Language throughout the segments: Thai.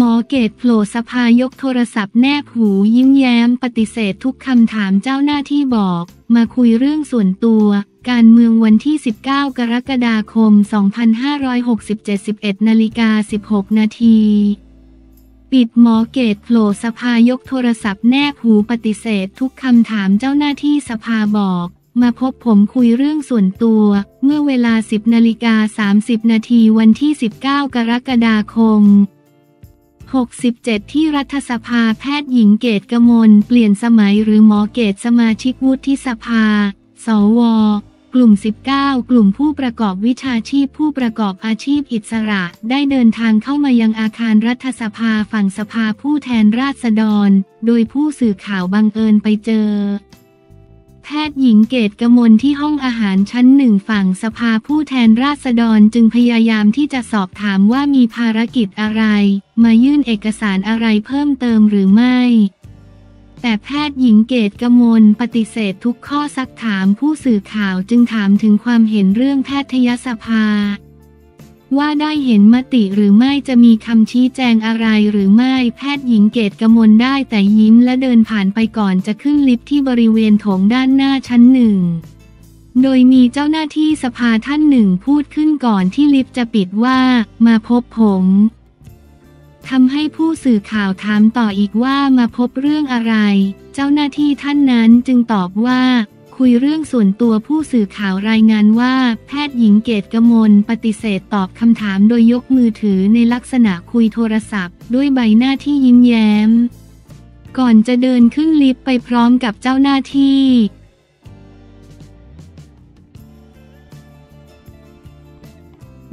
หมอเกตโผล่สภายกโทรศัพท์แนบหูยิ้มแย้มปฏิเสธทุกคำถามเจ้าหน้าที่บอกมาคุยเรื่องส่วนตัวการเมืองวันที่19กรกฎาคม2567 11:16 น.ปิดหมอเกตโผล่สภายกโทรศัพท์แนบหูปฏิเสธทุกคำถามเจ้าหน้าที่สภาบอกมาพบผมคุยเรื่องส่วนตัวเมื่อเวลา 10:30 น.วันที่19กรกฎาคม67ที่รัฐสภาแพทย์หญิงเกตกมลเปลี่ยนสมัยหรือหมอเกตสมาชิกวุฒิสภาสวกลุ่ม19กลุ่มผู้ประกอบวิชาชีพผู้ประกอบอาชีพอิสระได้เดินทางเข้ามายังอาคารรัฐสภาฝั่งสภาผู้แทนราษฎรโดยผู้สื่อข่าวบังเอิญไปเจอแพทย์หญิงเกตกมลที่ห้องอาหารชั้น1ฝั่งสภาผู้แทนราษฎรจึงพยายามที่จะสอบถามว่ามีภารกิจอะไรมายื่นเอกสารอะไรเพิ่มเติมหรือไม่แต่แพทย์หญิงเกตกมลปฏิเสธทุกข้อซักถามผู้สื่อข่าวจึงถามถึงความเห็นเรื่องแพทยสภาว่าได้เห็นมติหรือไม่จะมีคำชี้แจงอะไรหรือไม่แพทย์หญิงเกตกมลได้แต่ยิ้มและเดินผ่านไปก่อนจะขึ้นลิฟต์ที่บริเวณโถงด้านหน้าชั้น1โดยมีเจ้าหน้าที่สภาท่านหนึ่งพูดขึ้นก่อนที่ลิฟต์จะปิดว่ามาพบผมทำให้ผู้สื่อข่าวถามต่ออีกว่ามาพบเรื่องอะไรเจ้าหน้าที่ท่านนั้นจึงตอบว่าคุยเรื่องส่วนตัวผู้สื่อข่าวรายงานว่าแพทย์หญิงเกตกมลปฏิเสธตอบคำถามโดยยกมือถือในลักษณะคุยโทรศัพท์ด้วยใบหน้าที่ยิ้มแย้มก่อนจะเดินขึ้นลิฟต์ไปพร้อมกับเจ้าหน้าที่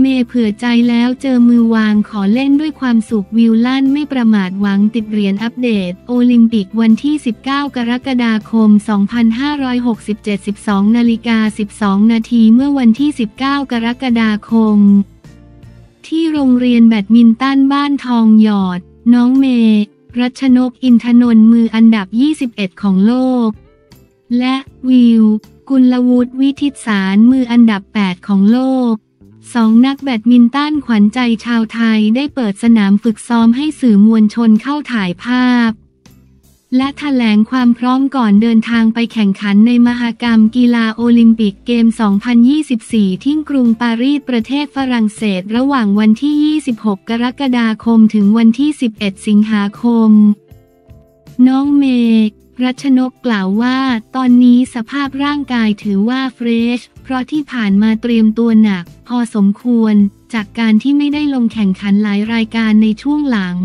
เมย์เผื่อใจแล้วเจอมือวางขอเล่นด้วยความสุขวิวลั่นไม่ประมาทหวังติดเหรียญอัปเดตโอลิมปิกวันที่19กรกฎาคม2567 12:12 น.เมื่อวันที่19กรกฎาคมที่โรงเรียนแบดมินตันบ้านทองหยอดน้องเมย์รัชนกอินทนนท์มืออันดับ21ของโลกและวิวกุลวุฒิวิทิตสารมืออันดับ8ของโลก2นักแบดมินตันขวัญใจชาวไทยได้เปิดสนามฝึกซ้อมให้สื่อมวลชนเข้าถ่ายภาพและแถลงความพร้อมก่อนเดินทางไปแข่งขันในมหกรรมกีฬาโอลิมปิกเกม2024ที่กรุงปารีสประเทศฝรั่งเศสระหว่างวันที่26กรกฎาคมถึงวันที่11สิงหาคมน้องเมย์รัชนกกล่าวว่าตอนนี้สภาพร่างกายถือว่าเฟรชเพราะที่ผ่านมาเตรียมตัวหนักพอสมควรจากการที่ไม่ได้ลงแข่งขันหลายรายการในช่วงหลัง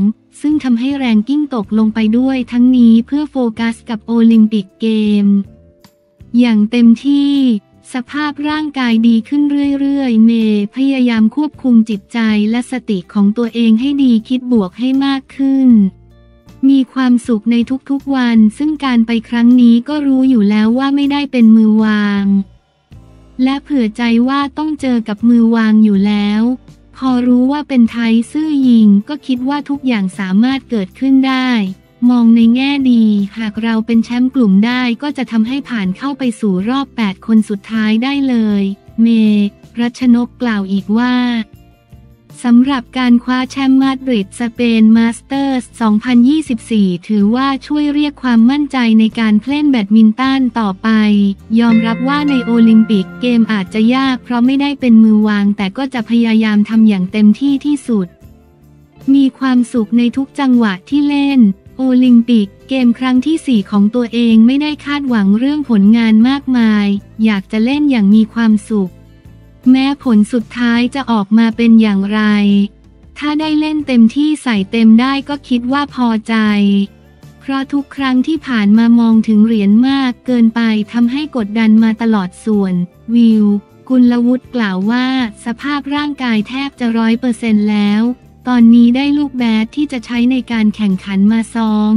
ซึ่งทำให้แรงกิ้งตกลงไปด้วยทั้งนี้เพื่อโฟกัสกับโอลิมปิกเกมอย่างเต็มที่สภาพร่างกายดีขึ้นเรื่อยๆเมย์พยายามควบคุมจิตใจและสติของตัวเองให้ดีคิดบวกให้มากขึ้นมีความสุขในทุกๆวันซึ่งการไปครั้งนี้ก็รู้อยู่แล้วว่าไม่ได้เป็นมือวางและเผื่อใจว่าต้องเจอกับมือวางอยู่แล้วพอรู้ว่าเป็นไทยซื่อยิงก็คิดว่าทุกอย่างสามารถเกิดขึ้นได้มองในแง่ดีหากเราเป็นแชมป์กลุ่มได้ก็จะทำให้ผ่านเข้าไปสู่รอบ8คนสุดท้ายได้เลยเมรัชนกกล่าวอีกว่าสำหรับการคว้าแชมป์มาดริดสเปนมาสเตอร์ส2024ถือว่าช่วยเรียกความมั่นใจในการเล่นแบดมินตันต่อไปยอมรับว่าในโอลิมปิกเกมอาจจะยากเพราะไม่ได้เป็นมือวางแต่ก็จะพยายามทำอย่างเต็มที่ที่สุดมีความสุขในทุกจังหวะที่เล่นโอลิมปิกเกมครั้งที่4ของตัวเองไม่ได้คาดหวังเรื่องผลงานมากมายอยากจะเล่นอย่างมีความสุขแม้ผลสุดท้ายจะออกมาเป็นอย่างไรถ้าได้เล่นเต็มที่ใส่เต็มได้ก็คิดว่าพอใจเพราะทุกครั้งที่ผ่านมามองถึงเหรียญมากเกินไปทำให้กดดันมาตลอดส่วนวิวกุลวุฒิกล่าวว่าสภาพร่างกายแทบจะ 100% แล้วตอนนี้ได้ลูกแบดที่จะใช้ในการแข่งขันมาซ้อม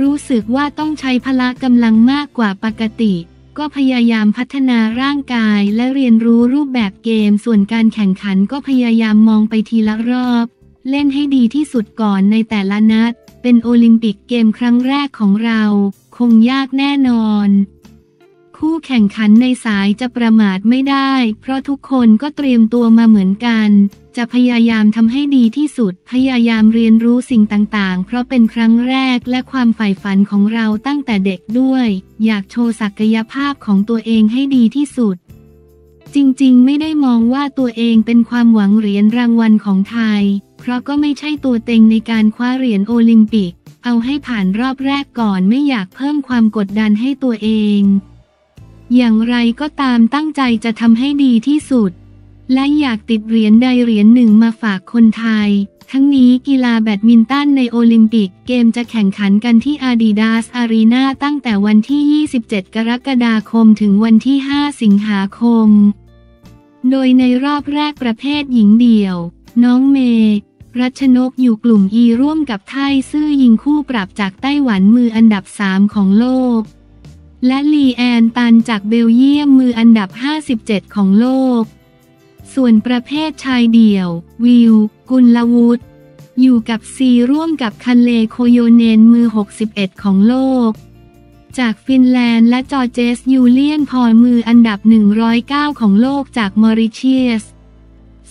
รู้สึกว่าต้องใช้พละกำลังมากกว่าปกติก็พยายามพัฒนาร่างกายและเรียนรู้รูปแบบเกมส่วนการแข่งขันก็พยายามมองไปทีละรอบเล่นให้ดีที่สุดก่อนในแต่ละนัดเป็นโอลิมปิกเกมครั้งแรกของเราคงยากแน่นอน คู่แข่งขันในสายจะประมาทไม่ได้เพราะทุกคนก็เตรียมตัวมาเหมือนกันจะพยายามทำให้ดีที่สุดพยายามเรียนรู้สิ่งต่างๆเพราะเป็นครั้งแรกและความใฝ่ฝันของเราตั้งแต่เด็กด้วยอยากโชว์ศักยภาพของตัวเองให้ดีที่สุดจริงๆไม่ได้มองว่าตัวเองเป็นความหวังเหรียญรางวัลของไทยเพราะก็ไม่ใช่ตัวเต็งในการคว้าเหรียญโอลิมปิกเอาให้ผ่านรอบแรกก่อนไม่อยากเพิ่มความกดดันให้ตัวเองอย่างไรก็ตามตั้งใจจะทำให้ดีที่สุดและอยากติดเหรียญใดเหรียญหนึ่งมาฝากคนไทยทั้งนี้กีฬาแบดมินตันในโอลิมปิกเกมจะแข่งขันกันที่ Adidas Arena ตั้งแต่วันที่27กรกฎาคมถึงวันที่5สิงหาคมโดยในรอบแรกประเภทหญิงเดี่ยวน้องเมย์รัชนกอยู่กลุ่ม E ร่วมกับไทยซื่อยิงคู่ปรับจากไต้หวันมืออันดับ3ของโลกและลีแอนตันจากเบลเยียมมืออันดับ57ของโลกส่วนประเภทชายเดี่ยววิวกุลวุฒิอยู่กับ C ร่วมกับคันเลโคโยเนนมือ61ของโลกจากฟินแลนด์และจอร์เจสยูเลียนพอลมืออันดับ109ของโลกจากมอริเชียส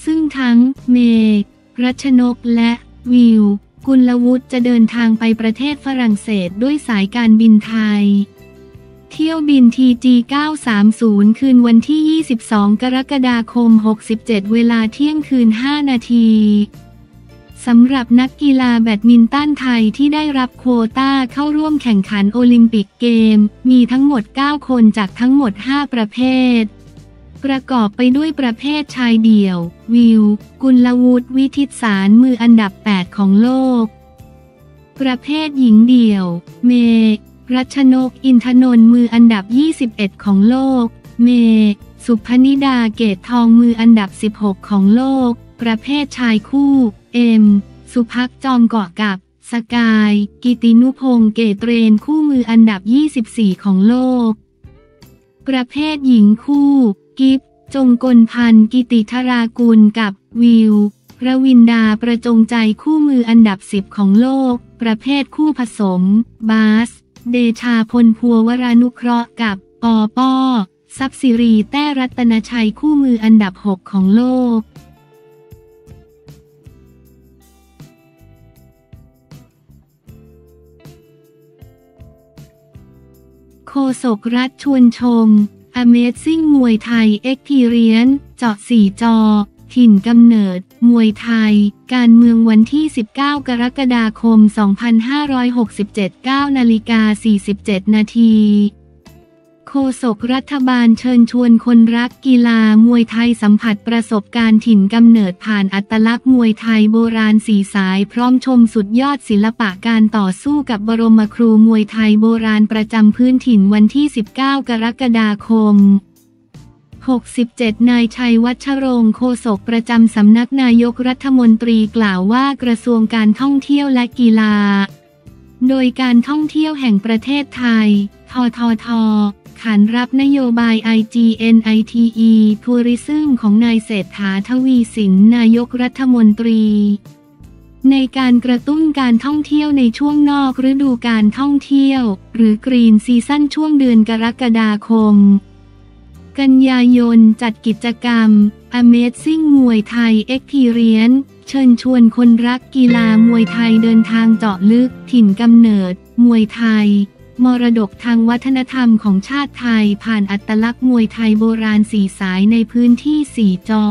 ซึ่งทั้งเมย์รัชนกและวิวกุลวุฒิจะเดินทางไปประเทศฝรั่งเศสด้วยสายการบินไทยเที่ยวบิน TG 930 คืนวันที่22กรกฎาคม67เวลาเที่ยงคืน5นาทีสำหรับนักกีฬาแบดมินตันไทยที่ได้รับโควต้าเข้าร่วมแข่งขันโอลิมปิกเกมมีทั้งหมด9คนจากทั้งหมด5ประเภทประกอบไปด้วยประเภทชายเดี่ยววิวกุลวุฒิวิทิตสารมืออันดับ8ของโลกประเภทหญิงเดี่ยวเมย์รัชนกอินทนนท์มืออันดับ21ของโลกเมย์สุพนิดาเกตทองมืออันดับ16ของโลกประเภทชายคู่เอ็มสุภักจอมเกาะกับสกายกิตินุพงษ์เกตเรนคู่มืออันดับ24ของโลกประเภทหญิงคู่กิฟจงกลพันธ์กิติธรากุลกับวิวระวินดาประจงใจคู่มืออันดับ10ของโลกประเภทคู่ผสมบาสเดชาพลพัววรานุเคราะห์กับปอป้อทรัพย์สิรีแต้รัตนชัยคู่มืออันดับ6ของโลกโฆษกรัฐชวนชม Amazing Muay Thai Experience เจาะ4จอถิ่นกำเนิดมวยไทยการเมืองวันที่19กรกฎาคม2567 9:47 นาทีโฆษกรัฐบาลเชิญชวนคนรักกีฬามวยไทยสัมผัสประสบการณ์ถิ่นกำเนิดผ่านอัตลักษณ์มวยไทยโบราณ4สายพร้อมชมสุดยอดศิลปะการต่อสู้กับบรมครูมวยไทยโบราณประจำพื้นถิ่นวันที่19กรกฎาคม67นายชัยวัชรงค์โฆษกประจำสำนักนายกรัฐมนตรีกล่าวว่ากระทรวงการท่องเที่ยวและกีฬาโดยการท่องเที่ยวแห่งประเทศไทยททท.ขานรับนโยบาย IGNITE Tourism ของนายเศรษฐาทวีสินนายกรัฐมนตรีในการกระตุ้นการท่องเที่ยวในช่วงนอกฤดูการท่องเที่ยวหรือ Green Season ช่วงเดือนกรกฎาคมกันยายนจัดกิจกรรม Amazing Muay Thai Experience เชิญชวนคนรักกีฬามวยไทยเดินทางเจาะลึกถิ่นกำเนิดมวยไทยมรดกทางวัฒนธรรมของชาติไทยผ่านอัตลักษณ์มวยไทยโบราณสี่สายในพื้นที่4จอ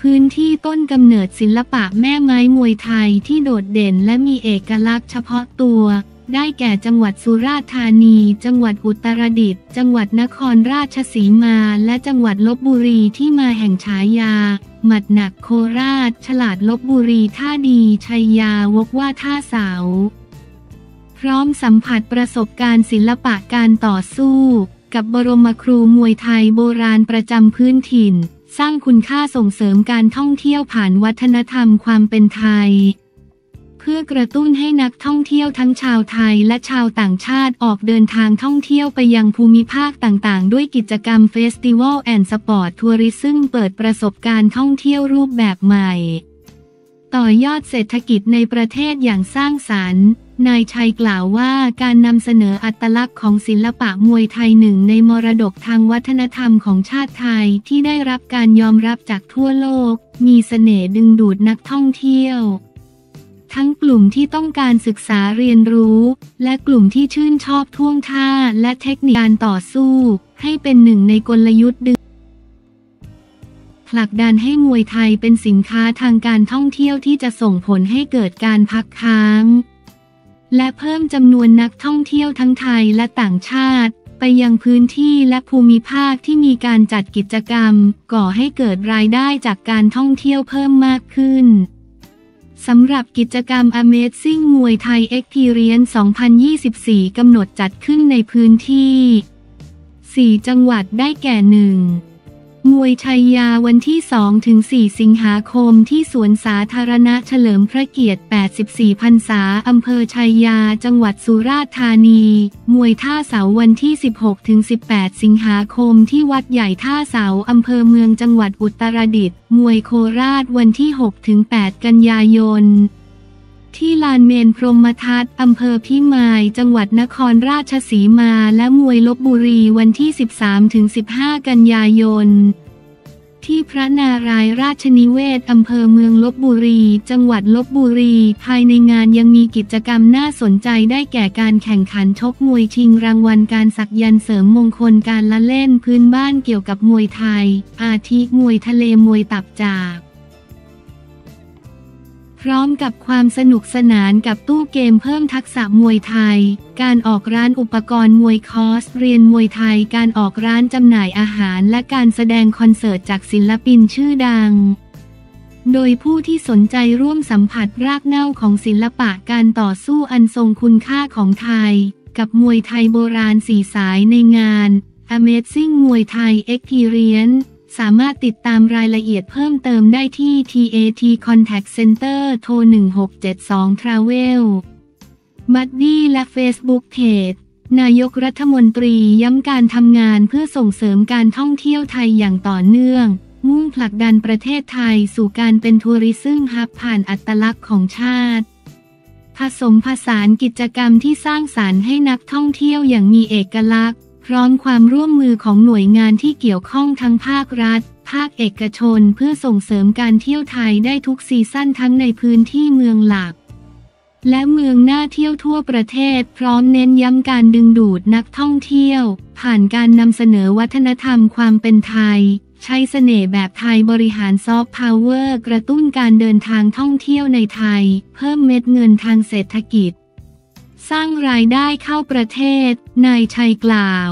พื้นที่ต้นกำเนิดศิลปะแม่ไม้มวยไทยที่โดดเด่นและมีเอกลักษณ์เฉพาะตัวได้แก่จังหวัดสุราษฎร์ธานีจังหวัดอุตรดิตถ์จังหวัดนครราชสีมาและจังหวัดลพบุรีที่มาแห่งฉายาหมัดหนักโคราชฉลาดลพบุรีท่าดีชัยยาวกว่าท่าเสาพร้อมสัมผัสประสบการณ์ศิลปะการต่อสู้กับบรมครูมวยไทยโบราณประจำพื้นถิ่นสร้างคุณค่าส่งเสริมการท่องเที่ยวผ่านวัฒนธรรมความเป็นไทยเพื่อกระตุ้นให้นักท่องเที่ยวทั้งชาวไทยและชาวต่างชาติออกเดินทางท่องเที่ยวไปยังภูมิภาคต่างๆด้วยกิจกรรม Festival and Sport Tourism เปิดประสบการณ์ท่องเที่ยวรูปแบบใหม่ ต่อยอดเศรษฐกิจในประเทศอย่างสร้างสรรค์นายชัยกล่าวว่าการนำเสนออัตลักษณ์ของศิลปะมวยไทยหนึ่งในมรดกทางวัฒนธรรมของชาติไทยที่ได้รับการยอมรับจากทั่วโลกมีเสน่ห์ดึงดูดนักท่องเที่ยวทั้งกลุ่มที่ต้องการศึกษาเรียนรู้และกลุ่มที่ชื่นชอบท่วงท่าและเทคนิคการต่อสู้ให้เป็นหนึ่งในกลยุทธ์ดึงผลักดันให้มวยไทยเป็นสินค้าทางการท่องเที่ยวที่จะส่งผลให้เกิดการพักค้างและเพิ่มจำนวนนักท่องเที่ยวทั้งไทยและต่างชาติไปยังพื้นที่และภูมิภาคที่มีการจัดกิจกรรมก่อให้เกิดรายได้จากการท่องเที่ยวเพิ่มมากขึ้นสำหรับกิจกรรม Amazing Muay Thai Experience 2024 กำหนดจัดขึ้นในพื้นที่4 จังหวัดได้แก่ 1.มวยชัยยาวันที่ 2-4 สิงหาคมที่สวนสาธารณะเฉลิมพระเกียรติ 84 พรรษาอำเภอชัยยาจังหวัดสุราษฎร์ธานีมวยท่าเสาวันที่ 16-18 สิงหาคมที่วัดใหญ่ท่าเสาอำเภอเมืองจังหวัดอุตรดิตถ์มวยโคราชวันที่ 6-8 กันยายนที่ลานเมนพรหมทัตอำเภอพิมายจังหวัดนครราชสีมาและมวยลพบุรีวันที่ 13-15 กันยายนที่พระนารายราชนิเวศอำเภอเมืองลพบุรีจังหวัดลพบุรีภายในงานยังมีกิจกรรมน่าสนใจได้แก่การแข่งขันชกมวยชิงรางวัลการสักยันต์เสริมมงคลการละเล่นพื้นบ้านเกี่ยวกับมวยไทยอาทิมวยทะเลมวยตับจากพร้อมกับความสนุกสนานกับตู้เกมเพิ่มทักษะมวยไทยการออกร้านอุปกรณ์มวยคอร์สเรียนมวยไทยการออกร้านจำหน่ายอาหารและการแสดงคอนเสิร์ตจากศิลปินชื่อดังโดยผู้ที่สนใจร่วมสัมผัสรากเหง้าของศิลปะการต่อสู้อันทรงคุณค่าของไทยกับมวยไทยโบราณสี่สายในงาน Amazing Muay Thai Experienceสามารถติดตามรายละเอียดเพิ่มเติมได้ที่ TAT Contact Center โทร 1672 Travel Buddy และ Facebook Page นายกรัฐมนตรีย้ำการทำงานเพื่อส่งเสริมการท่องเที่ยวไทยอย่างต่อเนื่องมุ่งผลักดันประเทศไทยสู่การเป็นทัวริซึมฮับผ่านอัตลักษณ์ของชาติผสมผสานกิจกรรมที่สร้างสรรค์ให้นักท่องเที่ยวอย่างมีเอกลักษณ์พร้อมความร่วมมือของหน่วยงานที่เกี่ยวข้องทั้งภาครัฐภาคเอกชนเพื่อส่งเสริมการเที่ยวไทยได้ทุกซีซั่นทั้งในพื้นที่เมืองหลักและเมืองน่าเที่ยวทั่วประเทศพร้อมเน้นย้ำการดึงดูดนักท่องเที่ยวผ่านการนำเสนอวัฒนธรรมความเป็นไทยใช้เสน่ห์แบบไทยบริหารซอฟต์พาวเวอร์กระตุ้นการเดินทางท่องเที่ยวในไทยเพิ่มเม็ดเงินทางเศรษฐกิจสร้างรายได้เข้าประเทศนายชัยกล่าว